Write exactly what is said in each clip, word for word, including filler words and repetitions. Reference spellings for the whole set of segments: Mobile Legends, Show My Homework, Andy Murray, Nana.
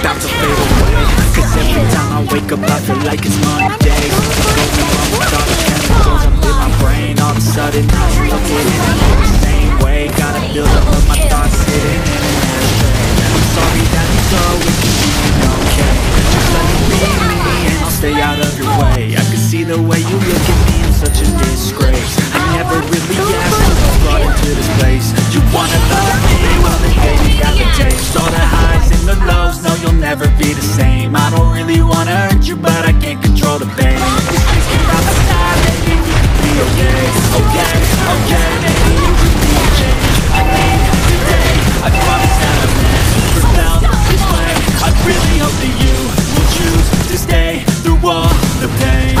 about to fade away. Cause every time I wake up I feel like it's Monday. What's going on with all the chemicals up in my brain? All of a sudden I'm looking at it the same way. Gotta build up of my thoughts sitting in an ashtray. I'm sorry that I'm so inconvenient, okay? Just let me be me and I'll stay out of your way. I can see the way you look at me, I'm such a disgrace. I never really asked to be brought into this place. You wanna love me? Well then baby I can taste all the highs and the lows. No, you'll never be the same. I don't really wanna hurt you, but I can't control the pain. Just thinking about the time, maybe we could be okay. Okay, okay, maybe you could be a change I need today. I promise that I'm meant for now this way. I really hope that you will choose to stay through all the pain.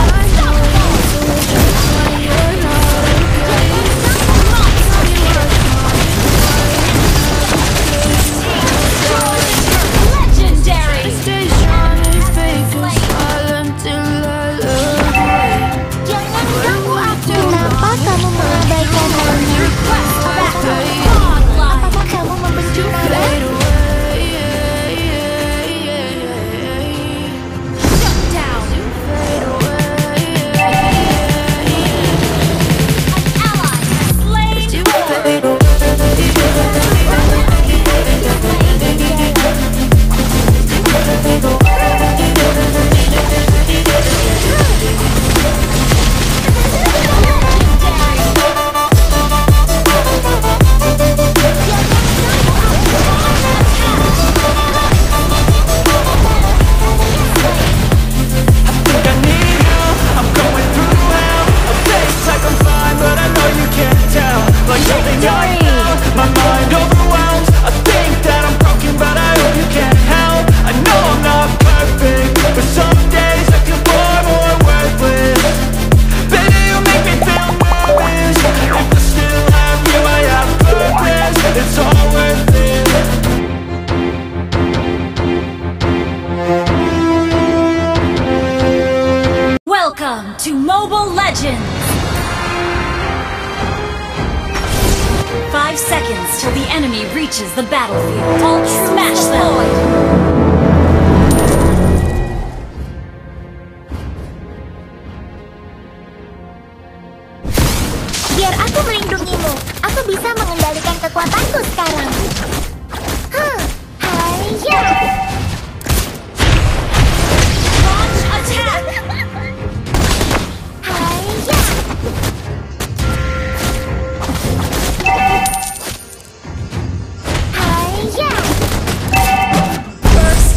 Welcome to Mobile Legends! Five seconds till the enemy reaches the battlefield. I'll smash them! Biar aku melindungimu, aku bisa mengendalikan kekuatanku sekarang. Huh, hiya! First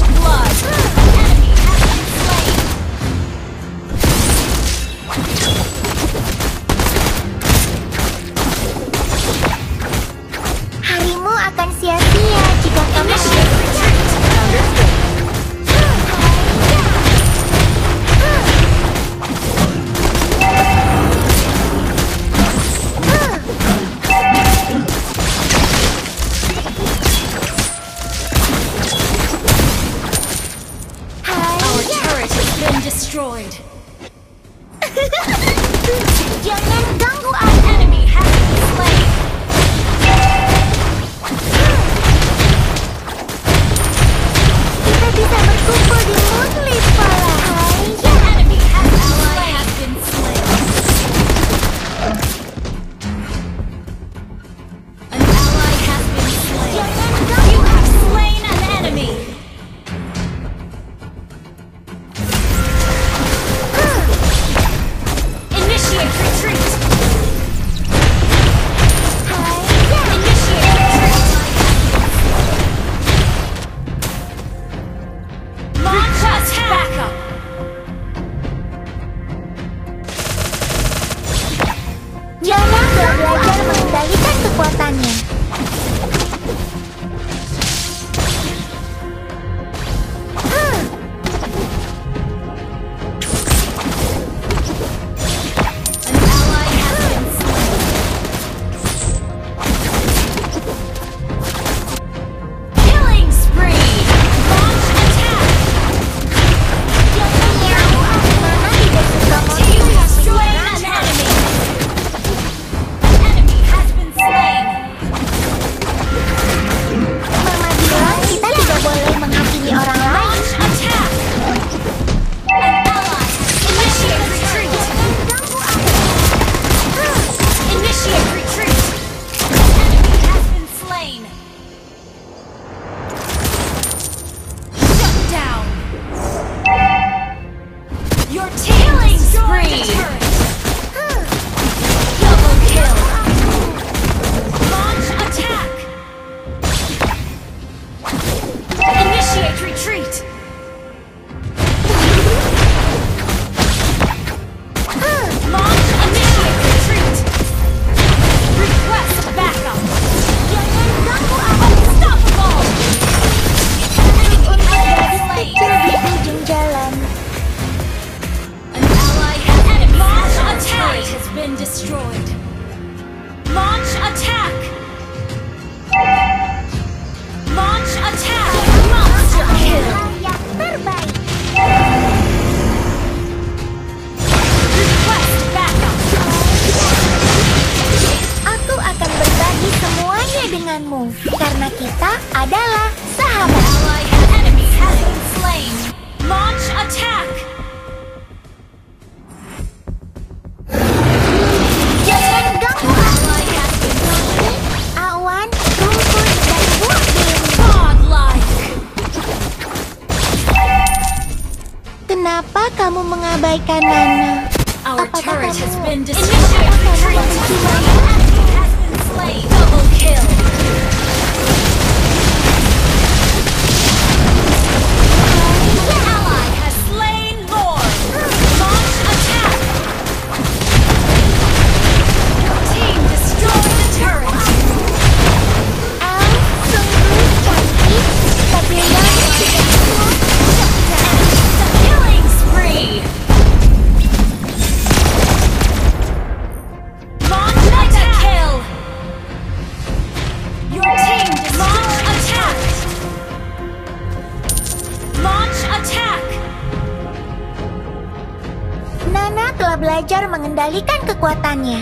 denganmu karena kita adalah sahabat. Launch attack. Jangan ganggu. Awan, rumput dan buah godlike. Kenapa kamu mengabaikan Nana? Our turret has been destroyed. Double kill. The ally has slain Lord. Launch attack. Team destroy the turret. Al sungguh cantik, tapi lain tidak cukup. The killing spree. Telah belajar mengendalikan kekuatannya.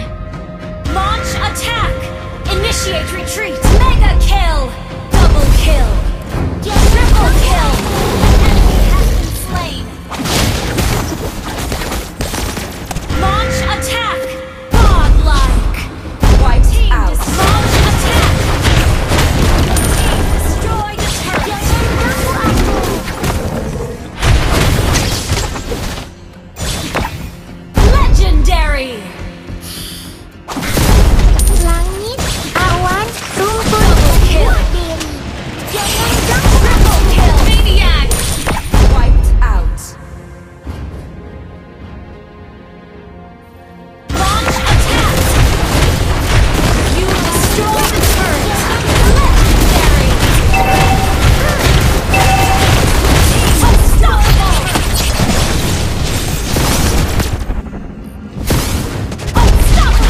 Launch attack. Initiate retreat. Mega kill. Double kill. Triple kill. An enemy has been slain. Launch attack. Godlike. White team out. Launch attack. Team destroy the turret. Langit, awan, rumput, buah diri. Jangan ganggu. Triple kill. Maniac. Wiped out. Launch attack. You destroy the turret. Legendary. Unstoppable.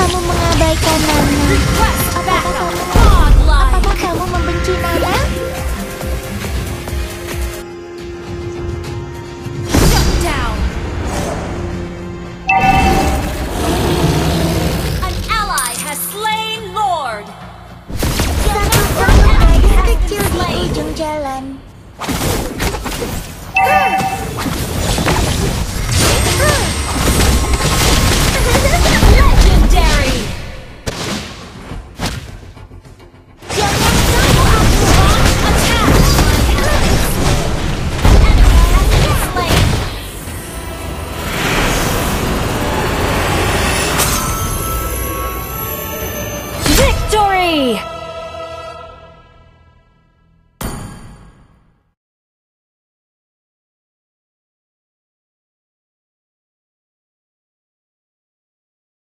Kamu mengabaikan Nana.